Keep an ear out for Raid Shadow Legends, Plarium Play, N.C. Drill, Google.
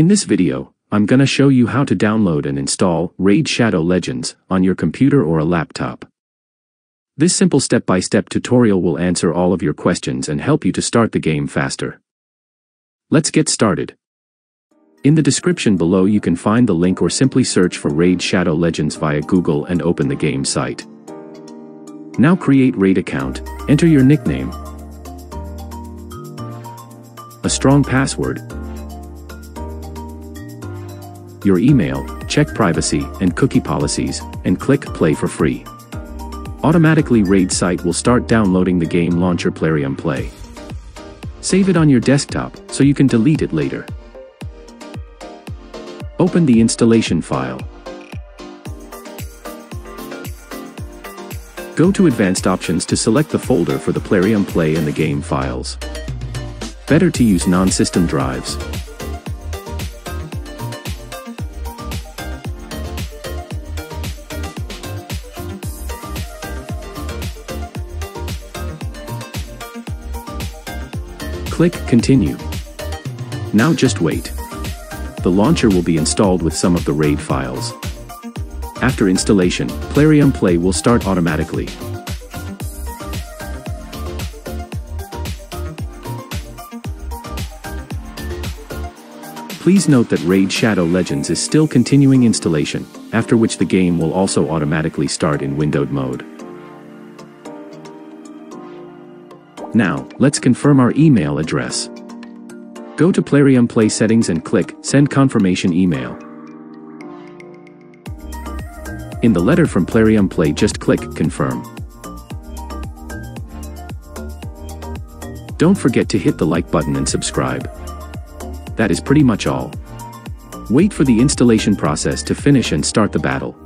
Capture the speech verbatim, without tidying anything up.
In this video, I'm gonna show you how to download and install Raid Shadow Legends on your computer or a laptop. This simple step-by-step tutorial will answer all of your questions and help you to start the game faster. Let's get started. In the description below you can find the link or simply search for Raid Shadow Legends via Google and open the game site. Now create Raid account, enter your nickname, a strong password, your email, check privacy and cookie policies, and click play for free. Automatically Raid site will start downloading the game launcher Plarium Play. Save it on your desktop, so you can delete it later. Open the installation file. Go to Advanced Options to select the folder for the Plarium Play and the game files. Better to use non-system drives. Click Continue. Now just wait. The launcher will be installed with some of the Raid files. After installation, Plarium Play will start automatically. Please note that Raid Shadow Legends is still continuing installation, after which the game will also automatically start in windowed mode. Now, let's confirm our email address. Go to Plarium Play settings and click Send Confirmation Email. In the letter from Plarium Play just click Confirm. Don't forget to hit the like button and subscribe. That is pretty much all. Wait for the installation process to finish and start the battle.